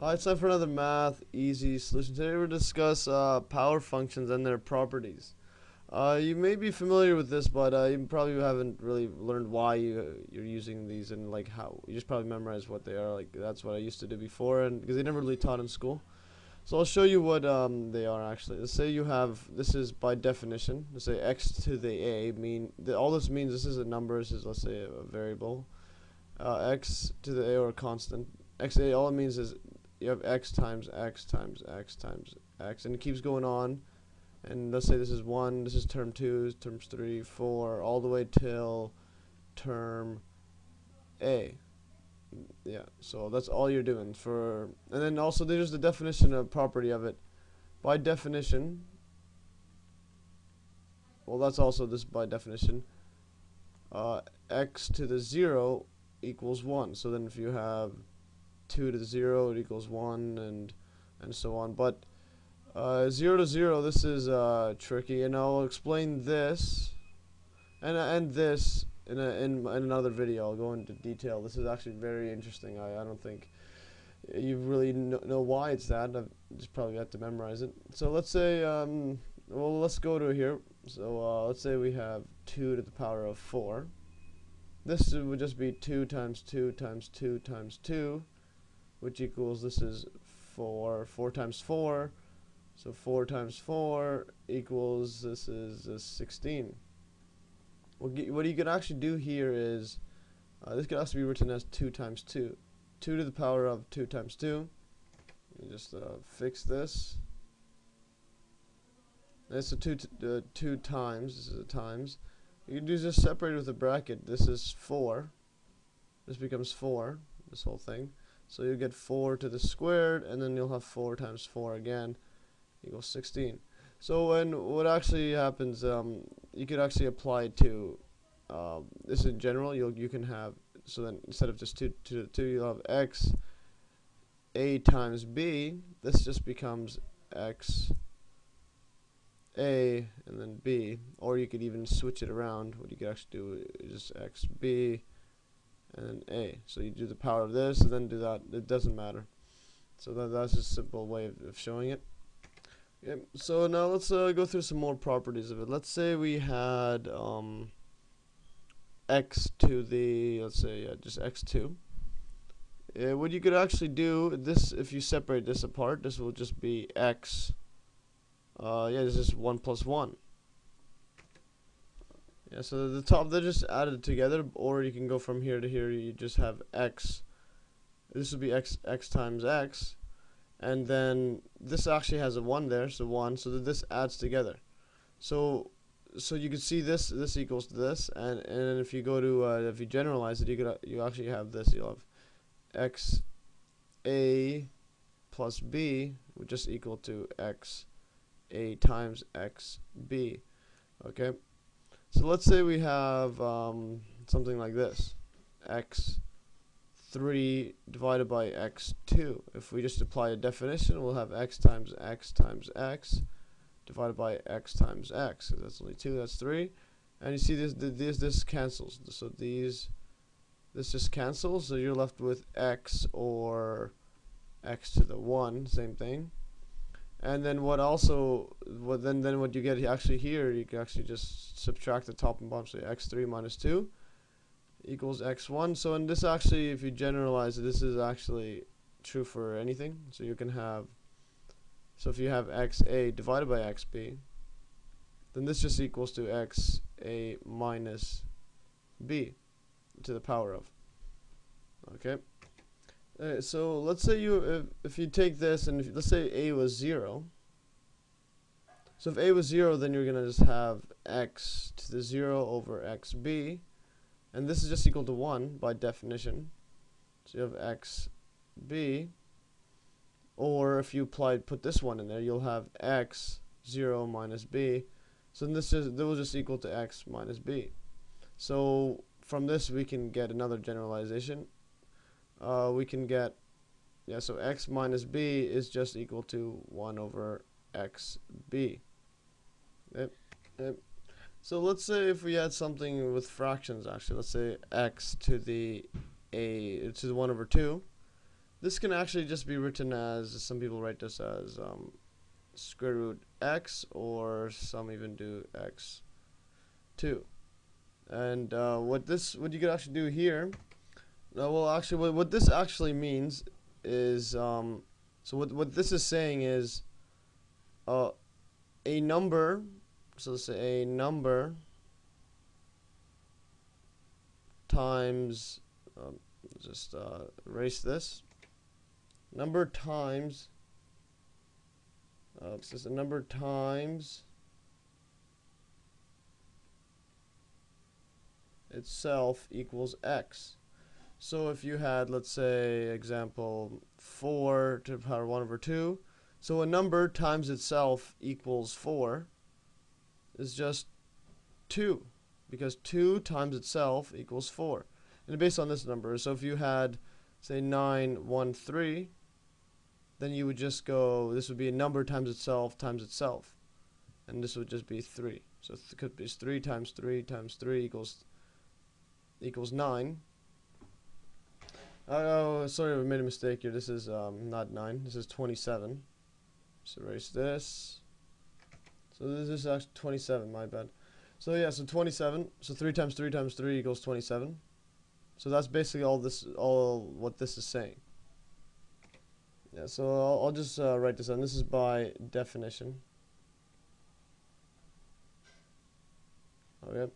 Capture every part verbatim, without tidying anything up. Hi, it's time for another Math Easy Solution. Today we're going to discuss uh, power functions and their properties. Uh, you may be familiar with this, but uh, you probably haven't really learned why you, you're using these and like how. You just probably memorize what they are. Like that's what I used to do before, and because they never really taught in school. So I'll show you what um, they are actually. Let's say you have, this is by definition. Let's say x to the a mean. The, all this means this is a number. This is, let's say, a variable. Uh, x to the a, or a constant. X to the a, all it means is you have x times x times x times x, and it keeps going on. And let's say this is one, this is term two, terms three, four, all the way till term a. Yeah, so that's all you're doing for. And then also there's the definition of property of it. By definition, well, that's also this by definition. Uh, x to the zero equals one. So then if you have two to the zero, it equals one, and and so on. But uh, zero to zero, this is uh, tricky, and I'll explain this and uh, and this in a, in, in another video. I'll go into detail. This is actually very interesting. I I don't think you really kn know why it's that. I just probably have to memorize it. So let's say um well let's go to here. So uh, let's say we have two to the power of four. This would just be two times two times two times two, which equals, this is four, four times four, so four times four equals, this is uh, sixteen. Well, what you could actually do here is, uh, this could also be written as two times two, two to the power of two times two. You just uh, fix this. And so two, t uh, two times, this is a times. You can do just separate with a bracket. This is four. This becomes four, this whole thing. So you get four to the squared, and then you'll have four times four again equals sixteen. So and what actually happens, um, you could actually apply to uh, this in general. You'll you can have, so then instead of just two to two, you'll have x a times b. This just becomes x a and then b. Or you could even switch it around. What you could actually do is just x b and then a. So you do the power of this and then do that. It doesn't matter. So that, that's just a simple way of, of showing it. Okay, so now let's uh, go through some more properties of it. Let's say we had um, x to the, let's say yeah, just x two. Uh, what you could actually do, this, if you separate this apart, this will just be x. Uh, yeah, this is one plus one. Yeah, so the top, they're just added together, or you can go from here to here. You just have x. This would be x x times x, and then this actually has a one there, so one. So that this adds together. So, so you can see this this equals this, and and if you go to uh, if you generalize it, you could you actually have this. You'll have x a plus b would just equal to x a times x b. Okay. So let's say we have um, something like this, x three divided by x two. If we just apply a definition, we'll have x times x times x divided by x times x. So that's only two, that's three. And you see this, this, this cancels. So these, this just cancels. So you're left with x, or x to the one, same thing. And then what also, what then then what you get actually here, you can actually just subtract the top and bottom. So x three minus two equals x one. So in this actually, if you generalize it, this is actually true for anything. So you can have, so if you have xa divided by xb, then this just equals to xa minus b to the power of. Okay. Uh, so let's say you if, if you take this and if, let's say a was zero. So if a was zero, then you're gonna just have x to the zero over xb, and this is just equal to one by definition. So you have xb, or if you applied put this one in there, you'll have x zero minus b. So then this is, this will just equal to x minus b. So from this we can get another generalization. Uh, we can get, yeah, so x minus b is just equal to one over xb. Yep, yep. So let's say if we had something with fractions, actually, let's say x to the a to the one over two. This can actually just be written as, some people write this as um, square root x, or some even do x two. And uh, what this, what you could actually do here, uh, well actually what, what this actually means is, um, so what, what this is saying is uh, a number, so let's say a number times, um, just uh, erase this, number times, uh, this is a number times itself equals x. So if you had, let's say, example four to the power one over two, so a number times itself equals four is just two, because two times itself equals four, and based on this number. So if you had, say, nine one three, then you would just go, this would be a number times itself times itself, and this would just be three. So it could be three times three times three equals equals nine. Oh, sorry, we made a mistake here. This is um, not nine. This is twenty-seven. So erase this. So this is actually twenty-seven. My bad. So yeah, so twenty-seven. So three times three times three equals twenty-seven. So that's basically all this, all what this is saying. Yeah. So I'll, I'll just uh, write this down. This is by definition. Okay.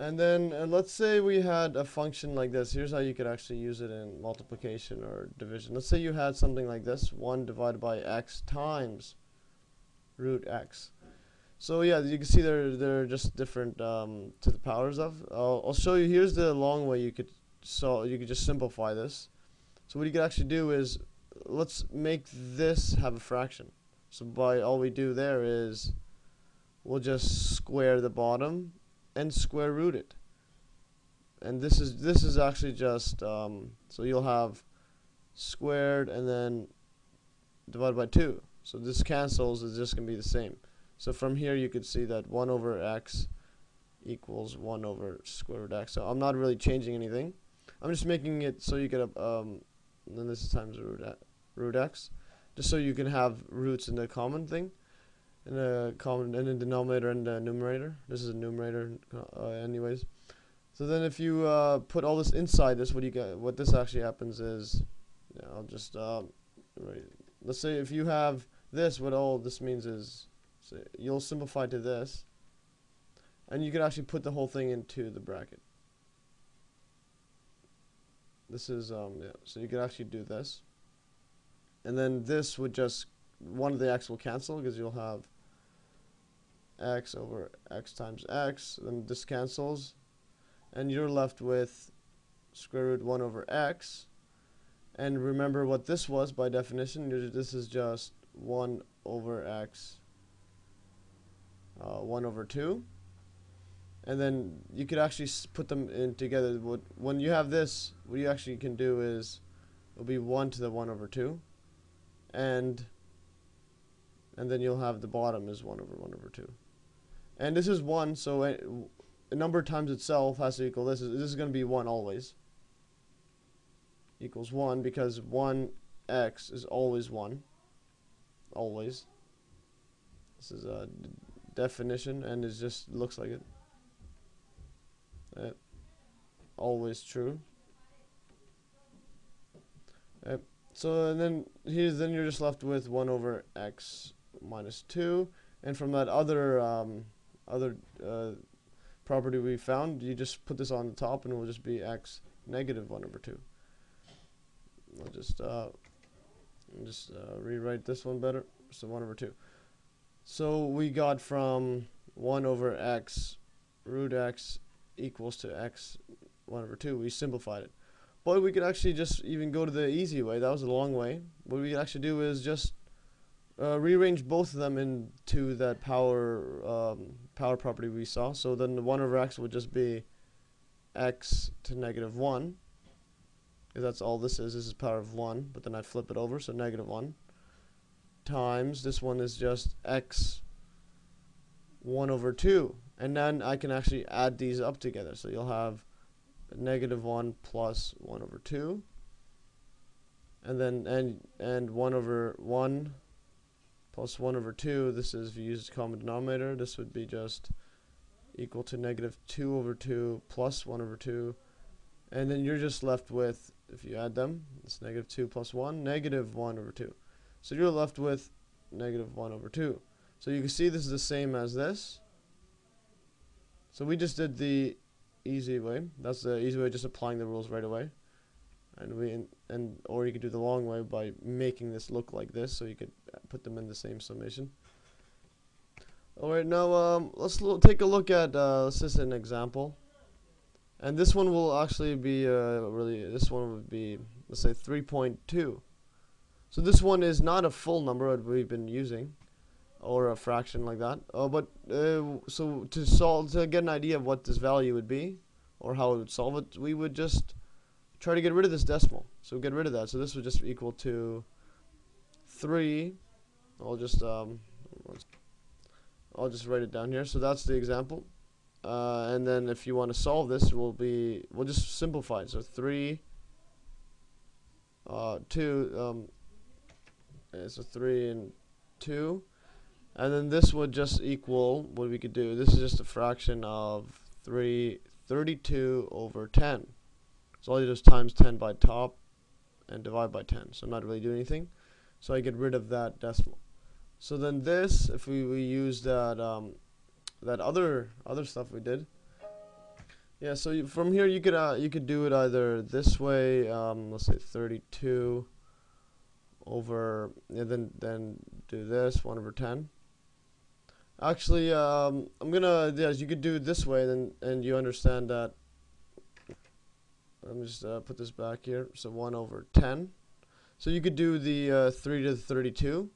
And then uh, let's say we had a function like this. Here's how you could actually use it in multiplication or division. Let's say you had something like this, one divided by x times root x. So yeah, you can see there, there are just different um, to the powers of. I'll, I'll show you, here's the long way you could, so you could just simplify this. So what you could actually do is, let's make this have a fraction. So by, all we do there is, we'll just square the bottom and square root it, and this is this is actually just um, so you'll have squared and then divided by two. So this cancels; it's just gonna be the same. So from here you could see that one over x equals one over square root x. So I'm not really changing anything. I'm just making it so you get a um, and then this is times root root x, just so you can have roots in the common thing. In a common, in a denominator and a numerator. This is a numerator, uh, anyways. So then, if you uh, put all this inside this, what you get, what this actually happens is, yeah, I'll just uh, let's say if you have this, what all this means is, so you'll simplify to this, and you can actually put the whole thing into the bracket. This is um, yeah. So you could actually do this, and then this would just, one of the x will cancel because you'll have x over x times x, then this cancels, and you're left with square root one over x. And remember what this was by definition, this is just one over x, uh, one over two, and then you could actually s put them in together. What, when you have this, what you actually can do is, it'll be one to the one over two, and and then you'll have the bottom is one over one over two. And this is one, so a, a number times itself has to equal this. This is going to be one always. Equals one, because one x is always one. Always. This is a d definition, and it just looks like it. Uh, always true. Uh, So and then here's, then you're just left with one over x minus two, and from that other um, other uh, property we found, you just put this on the top, and it will just be x negative one over two. I'll just uh, just uh, rewrite this one better. So one over two. So we got from one over x root x equals to x one over two. We simplified it. But we could actually just even go to the easy way. That was the long way. What we could actually do is just uh, rearrange both of them into that power um, power property we saw. So then the one over x would just be x to negative one. Because that's all this is. This is power of one. But then I flip it over. So negative one times. This one is just x one over two. And then I can actually add these up together. So you'll have negative one plus one over two, and then and and one over one plus one over two. This is if you use common denominator. This would be just equal to negative two over two plus one over two, and then you're just left with, if you add them, it's negative two plus one, negative one over two. So you're left with negative one over two. So you can see this is the same as this. So we just did the easy way. That's the easy way, just applying the rules right away. And we in, and or you could do the long way by making this look like this, so you could put them in the same summation. All right, now um, let's l take a look at uh, let's just an example, and this one will actually be uh, really this one would be, let's say, three point two. So this one is not a full number that we've been using, or a fraction like that. Uh, but uh, so to solve to get an idea of what this value would be, or how it would solve it, we would just try to get rid of this decimal. So get rid of that. So this would just be equal to three. I'll just um, I'll just write it down here. So that's the example. Uh, and then if you want to solve this, we'll be we'll just simplify it. So three, uh, two. Um, so three and two, and then this would just equal what we could do. This is just a fraction of three, thirty-two over ten. So all you do is times ten by top and divide by ten. So I'm not really doing anything. So I get rid of that decimal. So then this, if we, we use that um, that other other stuff we did, yeah. So you, from here you could uh, you could do it either this way. Um, let's say thirty-two over, and then then do this one over ten. Actually, um, I'm gonna yes, you could do it this way, then and you understand that. Let me just uh, put this back here. So one over ten. So you could do the uh, three to the thirty-two,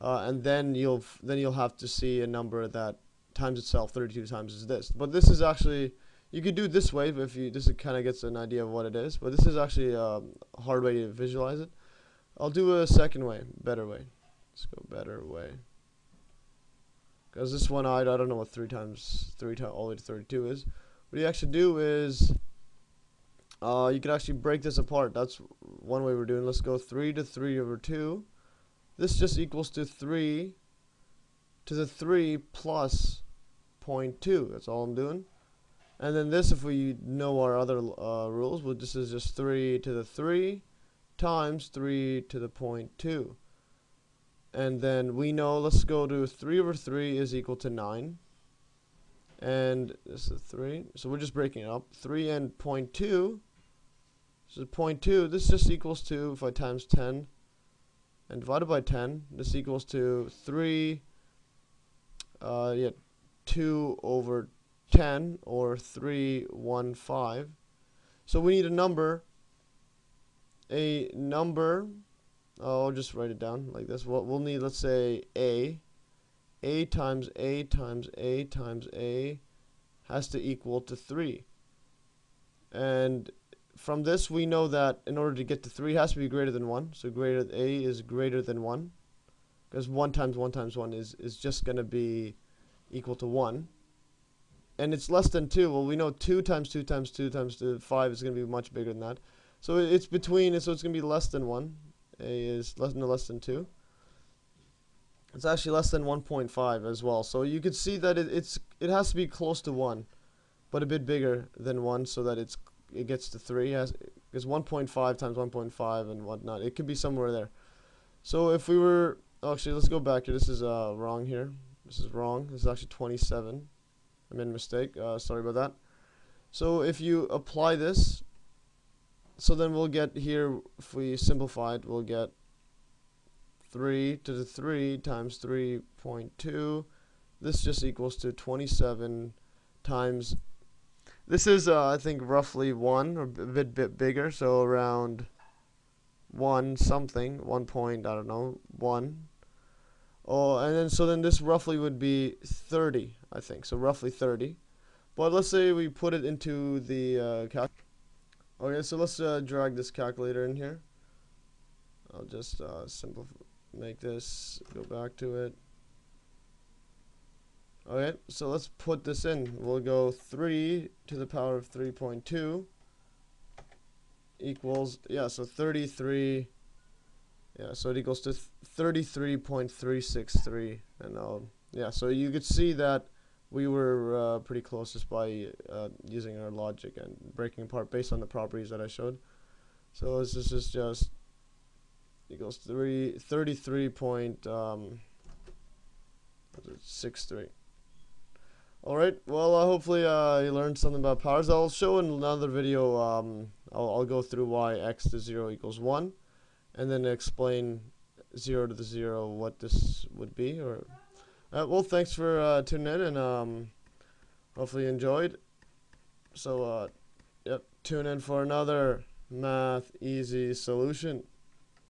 uh, and then you'll f then you'll have to see a number that times itself thirty-two times is this. But this is actually, you could do it this way. But if you, this kind of gets an idea of what it is. But this is actually a hard way to visualize it. I'll do a second way, better way. Let's go better way. Because this one, I I don't know what three times three times all the way to thirty-two is. What you actually do is, Uh, you can actually break this apart. That's one way we're doing. Let's go three to three over two. This just equals to three to the three plus zero point two. That's all I'm doing. And then this, if we know our other uh, rules, well, this is just three to the three times three to the zero point two. And then we know, let's go to three over three is equal to nine. And this is three. So we're just breaking it up. three and zero point two. So zero point two, this just equals to, if I times ten and divided by ten, this equals to three, uh, yeah, two over ten, or three hundred fifteen. So we need a number, a number, oh, I'll just write it down like this. What we'll need, let's say A, A times A times A times A has to equal to three. And from this, we know that in order to get to three, it has to be greater than one. So greater than A is greater than one, because one times one times one is, is just going to be equal to one. And it's less than two. Well, we know two times two times two times two, five is going to be much bigger than that. So it's between, so it's going to be less than one. A is less than, less than two. It's actually less than one point five as well. So you could see that it, it's it has to be close to one, but a bit bigger than one, so that it's it gets to three. Because one point five times one point five and whatnot, it could be somewhere there. So if we were, oh, actually, let's go back here. This is uh, wrong here. This is wrong. This is actually twenty-seven. I made a mistake. Uh, sorry about that. So if you apply this, so then we'll get here, if we simplify it, we'll get three to the three times three point two. This just equals to twenty-seven times, this is uh, I think roughly one, or a bit bit bigger, so around one something, one point, I don't know, one. Oh, and then so then this roughly would be thirty, I think, so roughly thirty. But let's say we put it into the uh, calc. Okay, so let's uh, drag this calculator in here. I'll just uh, simplify. Make this, go back to it. Alright, so let's put this in. We'll go three to the power of three point two equals, yeah, so thirty-three Yeah, so it equals to thirty-three point three six three, and I'll, yeah, so you could see that we were uh, pretty close just by uh, using our logic and breaking apart based on the properties that I showed. So this is just equals three, thirty-three point six three. Alright, well, uh, hopefully uh, you learned something about powers. I'll show in another video, um, I'll, I'll go through why x to zero equals one, and then explain zero to the zero what this would be. Or uh, well, thanks for uh, tuning in, and um, hopefully you enjoyed. So, uh, yep, tune in for another Math Easy Solution.